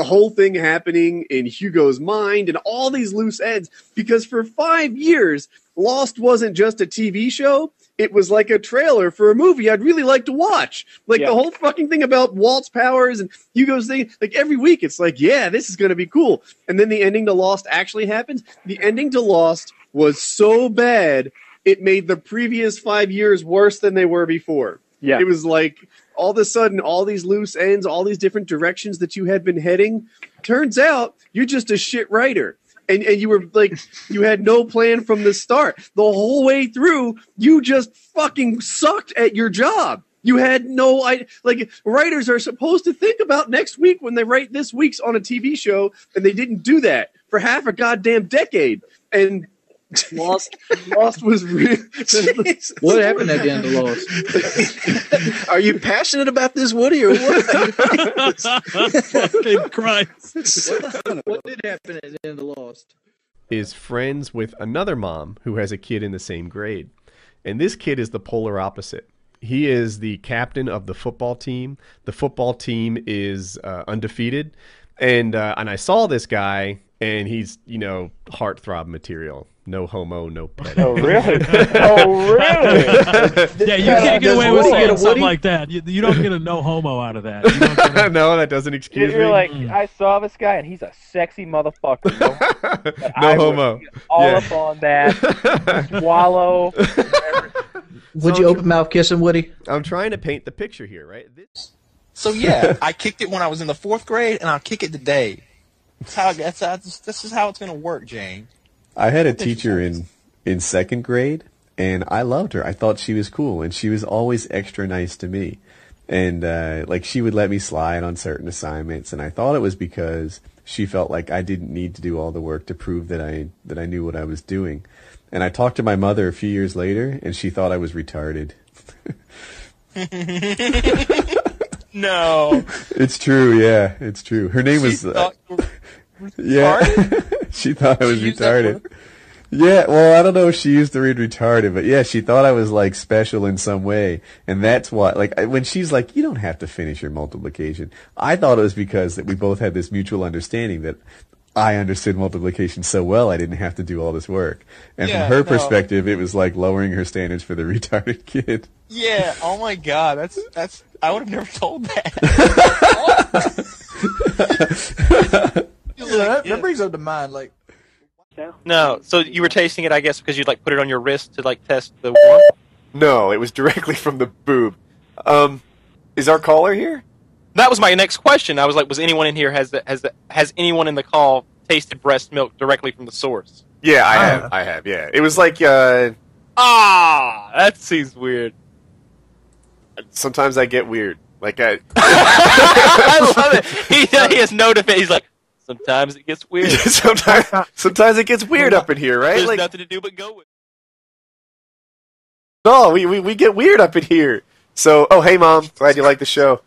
the whole thing happening in Hugo's mind and all these loose ends, because for 5 years, Lost wasn't just a TV show. It was like a trailer for a movie I'd really like to watch. Like the whole fucking thing about Walt's powers and Hugo's thing, like every week it's like, yeah, this is going to be cool. And then the ending to Lost actually happens. The ending to Lost was so bad, it made the previous 5 years worse than they were before. Yeah. It was like all of a sudden, all these loose ends, all these different directions that you had been heading. Turns out you're just a shit writer. And you were like, you had no plan from the start. The whole way through, you just fucking sucked at your job. You had no idea. Like, writers are supposed to think about next week when they write this week's on a TV show, and they didn't do that for half a goddamn decade. And Lost was real. What happened at the end of Lost? Are you passionate about this, Woody, or what? Fucking Christ. What did happen at the end of Lost? Is friends with another mom who has a kid in the same grade. And this kid is the polar opposite. He is the captain of the football team. The football team is undefeated. And I saw this guy, and he's, you know, heartthrob material. No homo, no pet. Oh, really? Oh, really? Yeah, you can't get away with saying something like that. You don't get a no homo out of that. You don't get no, that doesn't excuse me. You're like, I saw this guy, and he's a sexy motherfucker. No homo. All up on that. Swallow. Would you open mouth kiss him, Woody? I'm trying to paint the picture here, right? So, yeah, I kicked it when I was in the 4th grade, and I'll kick it today. This is how it's going to work, Jane. I had a teacher in 2nd grade, and I loved her. I thought she was cool, and she was always extra nice to me. And like, she would let me slide on certain assignments, and I thought it was because she felt like I didn't need to do all the work to prove that I knew what I was doing. And I talked to my mother a few years later, and she thought I was retarded. No. It's true, yeah, it's true. Her name was... Yeah, she thought I was retarded. Yeah, well, I don't know if she used the word retarded, but yeah, she thought I was like special in some way, and that's why. Like when she's like, "You don't have to finish your multiplication," I thought it was because that we both had this mutual understanding that I understood multiplication so well, I didn't have to do all this work. And from her perspective, it was like lowering her standards for the retarded kid. Yeah. Oh my God, that's. I would have never told that. That brings up to mind, like... No, so you were tasting it, I guess, because you'd, like, put it on your wrist to, like, test the warmth? No, it was directly from the boob. Is our caller here? That was my next question. I was like, was anyone in here, has anyone in the call tasted breast milk directly from the source? Yeah, I have, yeah. It was like, that seems weird. Sometimes I get weird. Like, I love it. He has no defense. He's like... Sometimes it gets weird. sometimes it gets weird up in here, right? There's like, nothing to do but go with it. No, we get weird up in here. So, oh, hey, Mom. Glad you like the show.